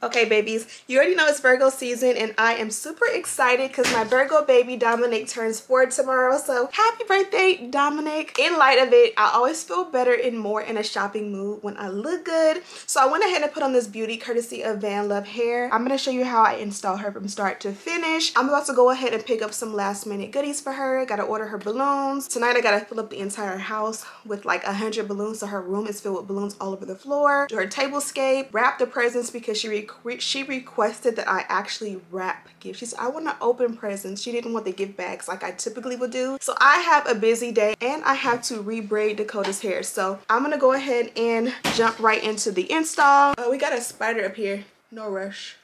Okay, babies, you already know it's Virgo season, and I am super excited because my Virgo baby Dominic turns 4 tomorrow. So happy birthday, Dominic. In light of it, I always feel better and more in a shopping mood when I look good. So I went ahead and put on this beauty courtesy of Van Love Hair. I'm going to show you how I install her from start to finish. I'm about to go ahead and pick up some last minute goodies for her. I got to order her balloons. Tonight I got to fill up the entire house with like 100 balloons. So her room is filled with balloons all over the floor. Do her tablescape, wrap the presents because she requested that I actually wrap gifts. She said, I want to open presents. She didn't want the gift bags like I typically would do. So I have a busy day and I have to rebraid Dakota's hair. So I'm going to go ahead and jump right into the install. Oh, we got a spider up here. No rush.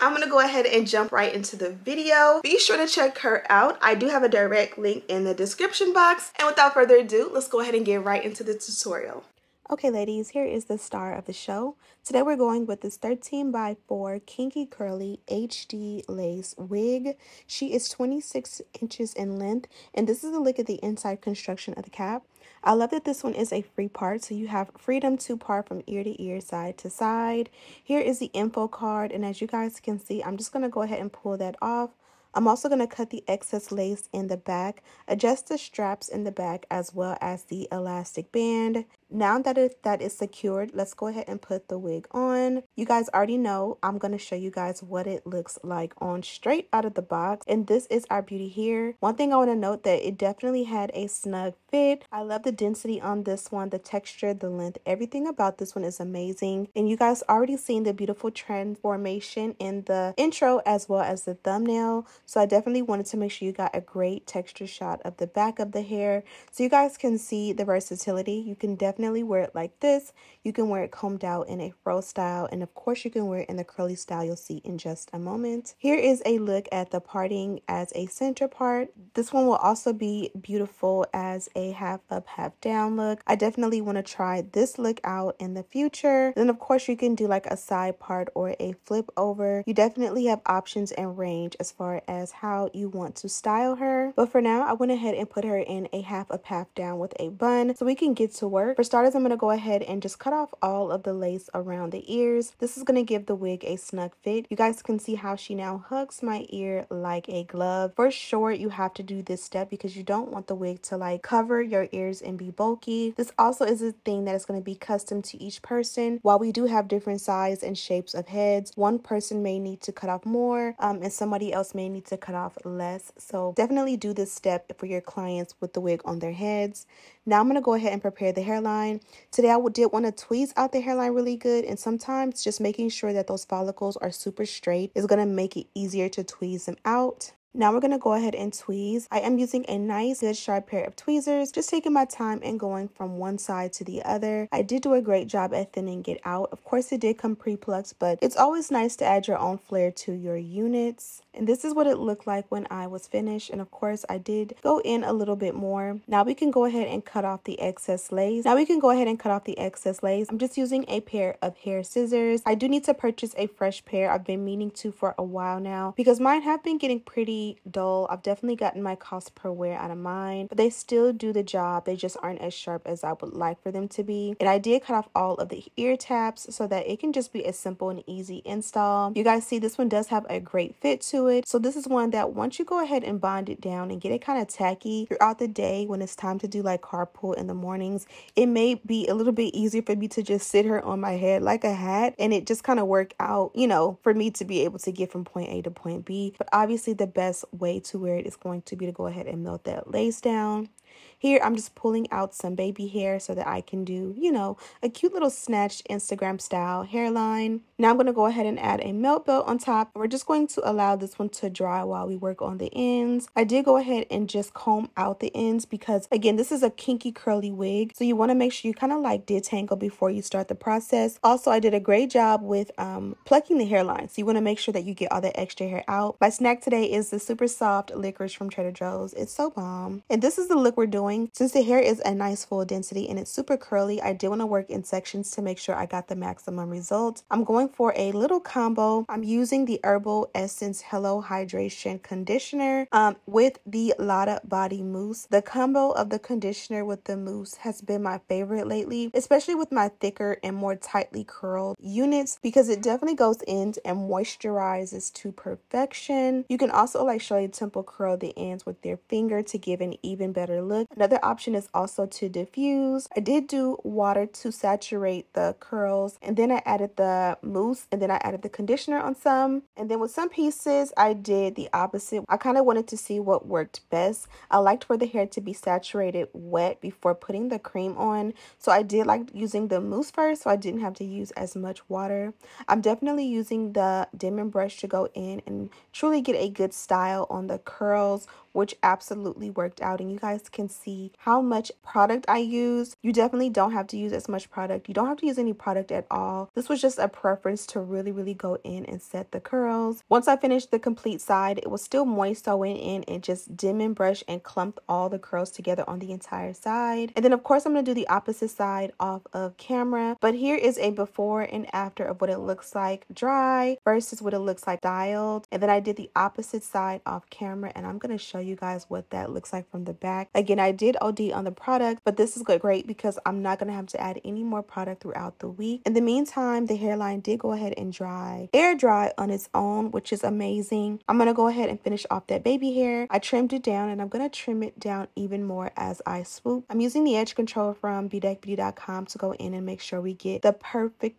I'm going to go ahead and jump right into the video. Be sure to check her out. I do have a direct link in the description box. And without further ado, let's go ahead and get right into the tutorial. Okay, ladies, here is the star of the show. Today we're going with this 13x4 kinky curly HD lace wig. She is 26 inches in length, and this is a look at the inside construction of the cap. I love that this one is a free part, so you have freedom to part from ear to ear, side to side. Here is the info card, and as you guys can see, I'm just going to go ahead and pull that off. I'm also going to cut the excess lace in the back, adjust the straps in the back as well as the elastic band. Now that that is secured, let's go ahead and put the wig on. You guys already know I'm going to show you guys what it looks like on straight out of the box. And this is our beauty here. One thing I want to note that it definitely had a snug fit. I love the density on this one, the texture, the length, everything about this one is amazing. And you guys already seen the beautiful transformation in the intro as well as the thumbnail. So I definitely wanted to make sure you got a great texture shot of the back of the hair so you guys can see the versatility. You can definitely wear it like this. You can wear it combed out in a fro style. And of course, you can wear it in the curly style you'll see in just a moment. Here is a look at the parting as a center part. This one will also be beautiful as a half up, half down look. I definitely want to try this look out in the future. Then of course, you can do like a side part or a flip over. You definitely have options and range as far as how you want to style her, but for now I went ahead and put her in a half up half down with a bun so we can get to work. For starters, I'm going to go ahead and just cut off all of the lace around the ears. This is going to give the wig a snug fit. You guys can see how she now hugs my ear like a glove. For sure you have to do this step because you don't want the wig to like cover your ears and be bulky. This also is a thing that is going to be custom to each person. While we do have different size and shapes of heads, one person may need to cut off more and somebody else may need to cut off less, so definitely do this step for your clients with the wig on their heads. Now I'm going to go ahead and prepare the hairline. Today I did want to tweeze out the hairline really good, and sometimes just making sure that those follicles are super straight is going to make it easier to tweeze them out. Now we're going to go ahead and tweeze. I am using a nice, good, sharp pair of tweezers, just taking my time and going from one side to the other. I did do a great job at thinning it out. Of course, it did come pre-plucked, but it's always nice to add your own flair to your units. And this is what it looked like when I was finished. And of course, I did go in a little bit more. Now we can go ahead and cut off the excess lace. I'm just using a pair of hair scissors. I do need to purchase a fresh pair. I've been meaning to for a while now because mine have been getting pretty dull. I've definitely gotten my cost per wear out of mine, but they still do the job. They just aren't as sharp as I would like for them to be. And I did cut off all of the ear tabs so that it can just be a simple and easy install. You guys see this one does have a great fit to it. So this is one that once you go ahead and bond it down and get it kind of tacky throughout the day when it's time to do like carpool in the mornings, it may be a little bit easier for me to just sit her on my head like a hat and it just kind of work out, you know, for me to be able to get from point A to point B. But obviously the best way to wear it is going to be to go ahead and melt that lace down. Here I'm just pulling out some baby hair so that I can do, you know, a cute little snatched Instagram style hairline. Now I'm going to go ahead and add a melt belt on top. We're just going to allow this one to dry while we work on the ends. I did go ahead and just comb out the ends because again, this is a kinky curly wig. So you want to make sure you kind of like detangle before you start the process. Also, I did a great job with plucking the hairline. So you want to make sure that you get all the extra hair out. My snack today is the super soft licorice from Trader Joe's. It's so bomb. And this is the look we're we're doing. Since the hair is a nice full density and it's super curly, I do want to work in sections to make sure I got the maximum result. I'm going for a little combo. I'm using the Herbal Essence Hello Hydration Conditioner with the Lada Body Mousse. The combo of the conditioner with the mousse has been my favorite lately, especially with my thicker and more tightly curled units, because it definitely goes in and moisturizes to perfection. You can also like show your temple curl the ends with your finger to give an even better look. Another option is also to diffuse. I did do water to saturate the curls, and then I added the mousse, and then I added the conditioner on some, and then with some pieces I did the opposite. I kind of wanted to see what worked best. I liked for the hair to be saturated wet before putting the cream on, so I did like using the mousse first so I didn't have to use as much water. I'm definitely using the Denman brush to go in and truly get a good style on the curls, which absolutely worked out, and you guys can see how much product I used. You definitely don't have to use as much product. You don't have to use any product at all. This was just a preference to really go in and set the curls. Once I finished the complete side, it was still moist, so I went in and just Denman brush and clumped all the curls together on the entire side. And then of course I'm going to do the opposite side off of camera, but here is a before and after of what it looks like dry versus what it looks like styled. And then I did the opposite side off camera, and I'm going to show you guys what that looks like from the back. Again, I did OD on the product, but this is great because I'm not going to have to add any more product throughout the week. In the meantime, the hairline did go ahead and dry, air dry on its own, which is amazing. I'm going to go ahead and finish off that baby hair. I trimmed it down, and I'm going to trim it down even more as I swoop. I'm using the edge control from bedeckbeauty.com to go in and make sure we get the perfect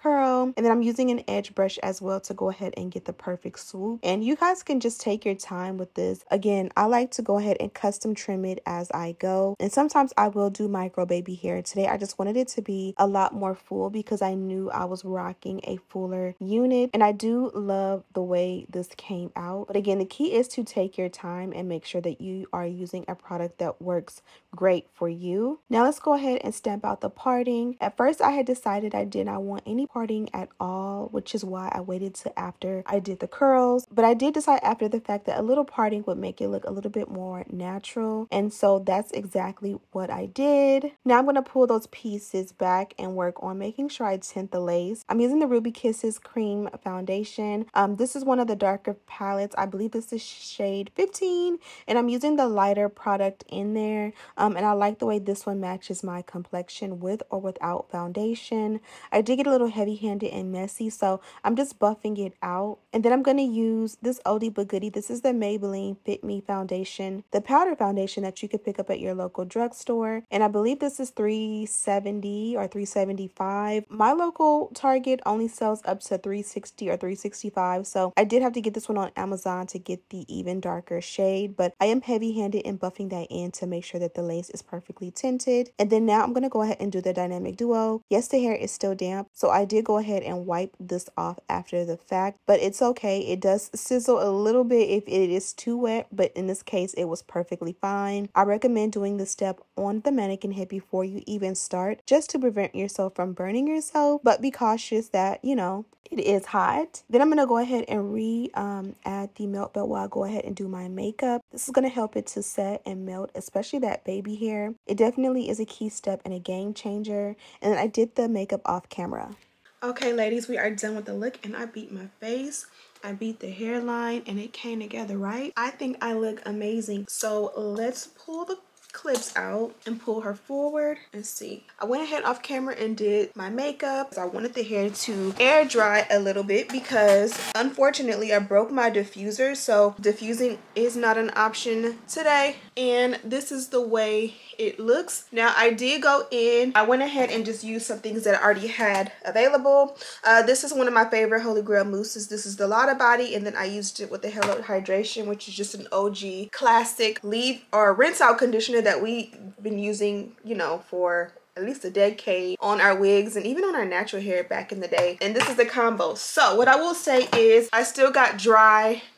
curl, and then I'm using an edge brush as well to go ahead and get the perfect swoop. And you guys can just take your time with this. Again, I like to go ahead and custom trim it as I go, and sometimes I will do micro baby hair. Today I just wanted it to be a lot more full because I knew I was rocking a fuller unit, and I do love the way this came out. But again, the key is to take your time and make sure that you are using a product that works great for you. Now let's go ahead and stamp out the parting. At first I had decided I did not want any parting at all, which is why I waited till after I did the curls, but I did decide after the fact that a little parting would make it look a little bit more natural, and so that's exactly what I did. Now I'm going to pull those pieces back and work on making sure I tint the lace. I'm using the Ruby Kisses cream foundation. This is one of the darker palettes. I believe this is shade 15, and I'm using the lighter product in there, and I like the way this one matches my complexion with or without foundation. I did get a little heavy-handed and messy, so I'm just buffing it out. And then I'm going to use this oldie but goodie. This is the Maybelline Fit Me foundation, the powder foundation that you could pick up at your local drugstore, and I believe this is $3.70 or $3.75. My local Target only sells up to $3.60 or $3.65, so I did have to get this one on Amazon to get the even darker shade, but I am heavy-handed in buffing that in to make sure that the lace is perfectly tinted. And then now I'm going to go ahead and do the dynamic duo. Yes, the hair is still damp, so I did go ahead and wipe this off after the fact, but it's okay. It does sizzle a little bit if it is too wet, but in this case it was perfectly fine. I recommend doing this step on the mannequin head before you even start, just to prevent yourself from burning yourself, but be cautious that, you know, it is hot. Then I'm going to go ahead and add the melt belt while I go ahead and do my makeup. This is going to help it to set and melt, especially that baby hair. It definitely is a key step and a game changer. And I did the makeup off camera. Okay, ladies, we are done with the look, and I beat my face. I beat the hairline, and it came together, right? I think I look amazing. So let's pull the clips out and pull her forward and see. I went ahead off camera and did my makeup. I wanted the hair to air dry a little bit because unfortunately I broke my diffuser, so diffusing is not an option today, and this is the way it looks. Now I did go in, I went ahead and just used some things that I already had available. This is one of my favorite holy grail mousses. This is the Lotta Body, and then I used it with the Hello Hydration, which is just an OG classic leave or rinse out conditioner that we've been using, you know, for at least a decade on our wigs and even on our natural hair back in the day. And this is the combo. So what I will say is I still got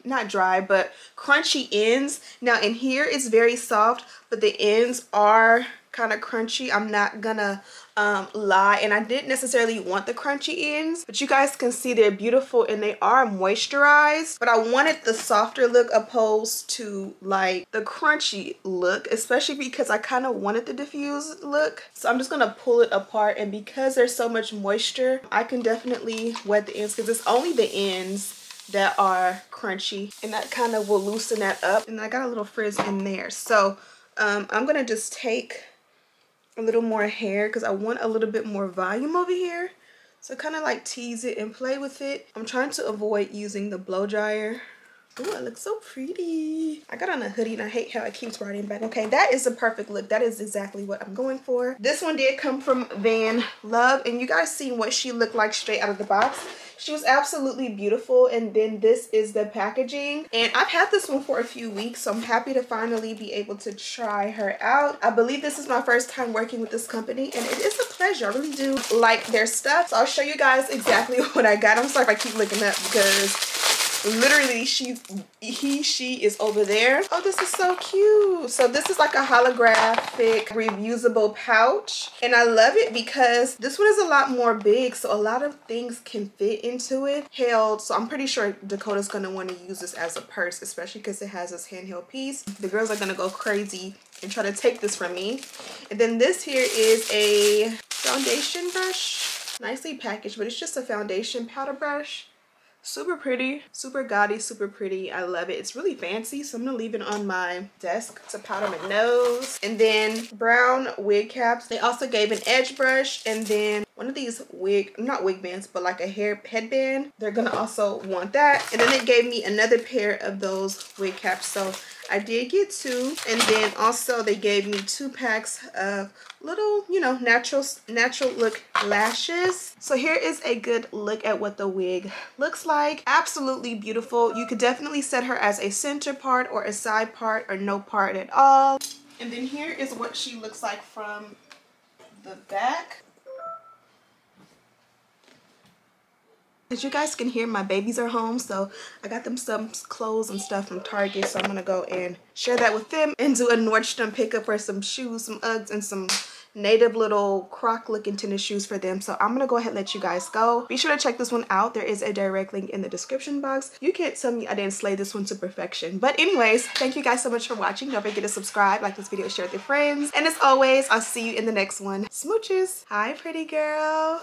not dry but crunchy ends. Now in here it's very soft, but the ends are kind of crunchy. I'm not gonna lie, and I didn't necessarily want the crunchy ends, but you guys can see they're beautiful and they are moisturized, but I wanted the softer look opposed to like the crunchy look, especially because I kind of wanted the diffused look. So I'm just gonna pull it apart, and because there's so much moisture, I can definitely wet the ends because it's only the ends that are crunchy, and that kind of will loosen that up. And I got a little frizz in there, so I'm gonna just take a little more hair because I want a little bit more volume over here. So kind of like tease it and play with it. I'm trying to avoid using the blow dryer. Ooh, it looks so pretty. I got on a hoodie and I hate how it keeps riding back. Okay, that is the perfect look. That is exactly what I'm going for. This one did come from Van Love, and you guys seen what she looked like straight out of the box. She was absolutely beautiful, and then this is the packaging. And I've had this one for a few weeks, so I'm happy to finally be able to try her out. I believe this is my first time working with this company, and it is a pleasure. I really do like their stuff. So I'll show you guys exactly what I got. I'm sorry if I keep looking up because literally she is over there. Oh, this is so cute. So this is like a holographic reusable pouch, and I love it because this one is a lot more big, so a lot of things can fit into it. Held, so I'm pretty sure Dakota's gonna want to use this as a purse, especially because it has this handheld piece. The girls are gonna go crazy and try to take this from me. And then this here is a foundation brush, nicely packaged, but it's just a foundation powder brush. Super pretty, super gaudy, super pretty. I love it. It's really fancy, so I'm gonna leave it on my desk to powder my nose. And then brown wig caps. They also gave an edge brush, and then one of these wig, not wig bands, but like a hair headband. They're gonna also want that. And then it gave me another pair of those wig caps, so I did get two. And then also they gave me 2 packs of little, you know, natural look lashes. So here is a good look at what the wig looks like. Absolutely beautiful. You could definitely set her as a center part or a side part or no part at all. And then here is what she looks like from the back. As you guys can hear, my babies are home, so I got them some clothes and stuff from Target, so I'm gonna go and share that with them and do a Nordstrom pickup for some shoes, some Uggs, and some native little croc looking tennis shoes for them. So I'm gonna go ahead and let you guys go. Be sure to check this one out. There is a direct link in the description box. You can't tell me I didn't slay this one to perfection. But anyways, thank you guys so much for watching. Don't forget to subscribe, like this video, share with your friends, and as always, I'll see you in the next one. Smooches. Hi, pretty girl.